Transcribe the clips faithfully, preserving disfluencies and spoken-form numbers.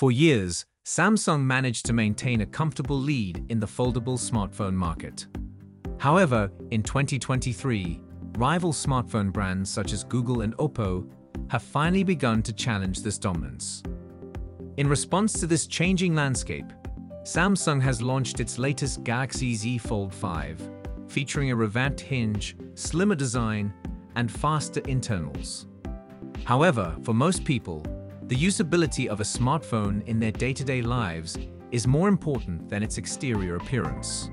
For years, Samsung managed to maintain a comfortable lead in the foldable smartphone market. However, in twenty twenty-three, rival smartphone brands such as Google and Oppo have finally begun to challenge this dominance. In response to this changing landscape, Samsung has launched its latest Galaxy Z Fold five, featuring a revamped hinge, slimmer design, and faster internals. However, for most people, the usability of a smartphone in their day-to-day lives is more important than its exterior appearance.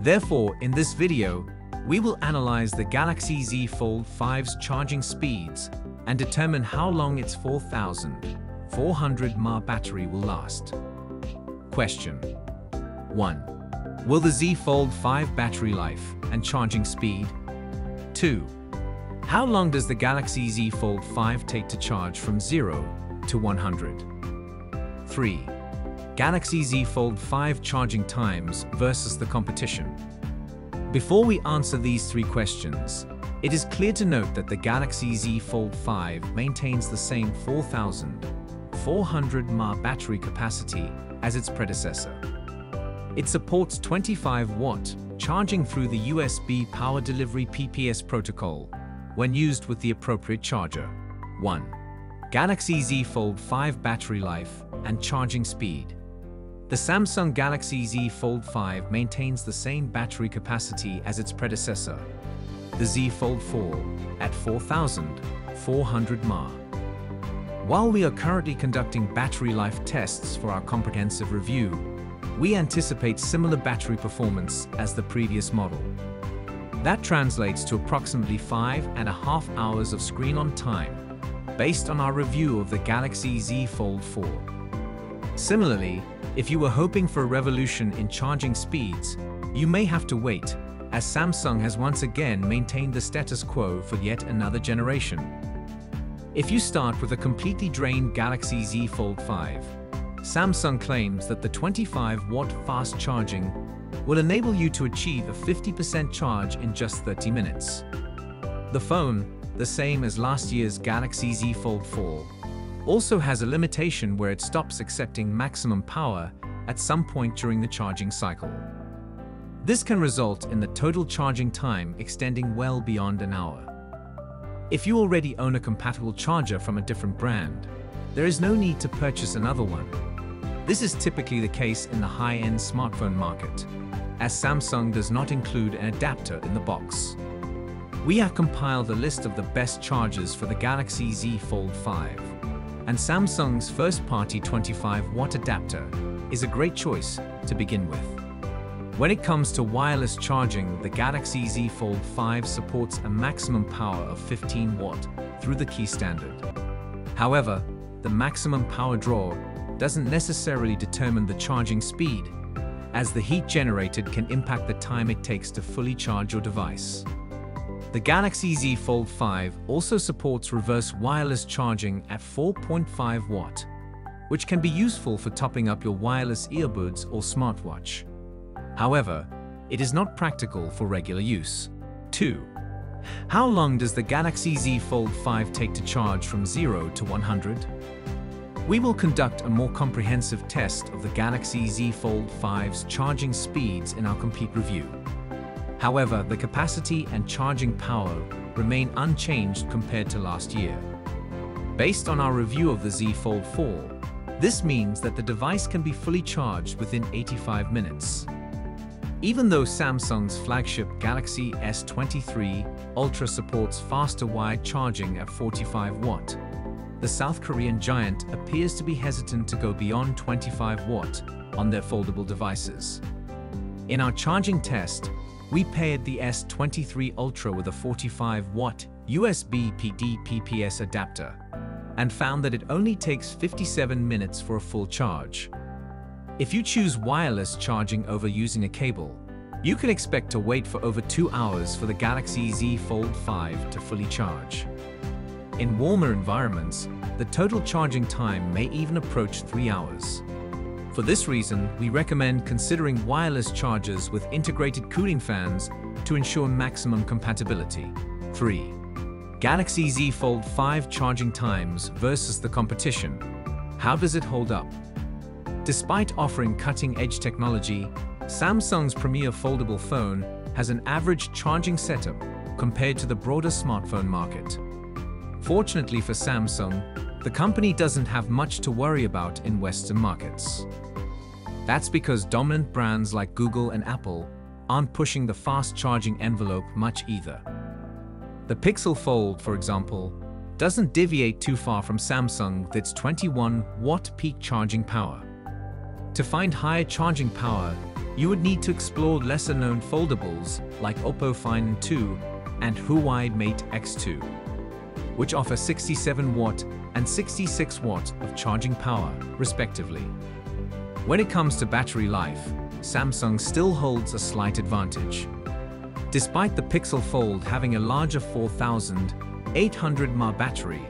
Therefore, in this video, we will analyze the Galaxy Z Fold five's charging speeds and determine how long its four thousand four hundred milliamp hour battery will last. Question one. Will the Z Fold five battery life and charging speed? two. How long does the Galaxy Z Fold five take to charge from zero to one hundred? three. Galaxy Z Fold five charging times versus the competition. Before we answer these three questions, it is clear to note that the Galaxy Z Fold five maintains the same four thousand four hundred milliamp hour battery capacity as its predecessor. It supports twenty-five watt charging through the U S B Power Delivery P P S protocol, when used with the appropriate charger. one. Galaxy Z Fold five battery life and charging speed. The Samsung Galaxy Z Fold five maintains the same battery capacity as its predecessor, the Z Fold four, at four thousand four hundred milliamp hour. While we are currently conducting battery life tests for our comprehensive review, we anticipate similar battery performance as the previous model. That translates to approximately five and a half hours of screen-on time, based on our review of the Galaxy Z Fold four. Similarly, if you were hoping for a revolution in charging speeds, you may have to wait, as Samsung has once again maintained the status quo for yet another generation. If you start with a completely drained Galaxy Z Fold five, Samsung claims that the twenty-five watt fast charging will enable you to achieve a fifty percent charge in just thirty minutes. The phone, the same as last year's Galaxy Z Fold four, also has a limitation where it stops accepting maximum power at some point during the charging cycle. This can result in the total charging time extending well beyond an hour. If you already own a compatible charger from a different brand, there is no need to purchase another one. This is typically the case in the high-end smartphone market, as Samsung does not include an adapter in the box. We have compiled a list of the best chargers for the Galaxy Z Fold five, and Samsung's first-party twenty-five watt adapter is a great choice to begin with. When it comes to wireless charging, the Galaxy Z Fold five supports a maximum power of fifteen watt through the Qi standard. However, the maximum power draw doesn't necessarily determine the charging speed, as the heat generated can impact the time it takes to fully charge your device. The Galaxy Z Fold five also supports reverse wireless charging at four point five watt, which can be useful for topping up your wireless earbuds or smartwatch. However, it is not practical for regular use. two. How long does the Galaxy Z Fold five take to charge from zero to one hundred? We will conduct a more comprehensive test of the Galaxy Z Fold five's charging speeds in our complete review. However, the capacity and charging power remain unchanged compared to last year. Based on our review of the Z Fold four, this means that the device can be fully charged within eighty-five minutes. Even though Samsung's flagship Galaxy S twenty-three Ultra supports faster wired charging at forty-five watt, the South Korean giant appears to be hesitant to go beyond twenty-five watt on their foldable devices. In our charging test, we paired the S twenty-three Ultra with a forty-five watt U S B P D P P S adapter and found that it only takes fifty-seven minutes for a full charge. If you choose wireless charging over using a cable, you can expect to wait for over two hours for the Galaxy Z Fold five to fully charge. In warmer environments, the total charging time may even approach three hours. For this reason, we recommend considering wireless chargers with integrated cooling fans to ensure maximum compatibility. three. Galaxy Z Fold five charging times versus the competition. How does it hold up? Despite offering cutting-edge technology, Samsung's premier foldable phone has an average charging setup compared to the broader smartphone market. Fortunately for Samsung, the company doesn't have much to worry about in Western markets. That's because dominant brands like Google and Apple aren't pushing the fast-charging envelope much either. The Pixel Fold, for example, doesn't deviate too far from Samsung with its twenty-one watt peak charging power. To find higher charging power, you would need to explore lesser-known foldables like Oppo Find N two and Huawei Mate X two, which offer sixty-seven watt and sixty-six watt of charging power, respectively. When it comes to battery life, Samsung still holds a slight advantage. Despite the Pixel Fold having a larger four thousand eight hundred milliamp hour battery,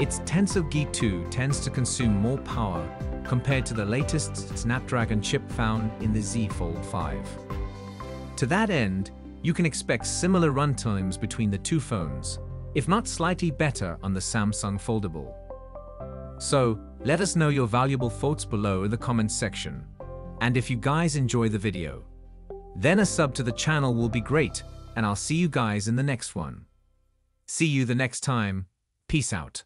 its Tensor G two tends to consume more power compared to the latest Snapdragon chip found in the Z Fold five. To that end, you can expect similar runtimes between the two phones, if not slightly better on the Samsung foldable. So, let us know your valuable thoughts below in the comments section. And if you guys enjoy the video, then a sub to the channel will be great, and I'll see you guys in the next one. See you the next time. Peace out.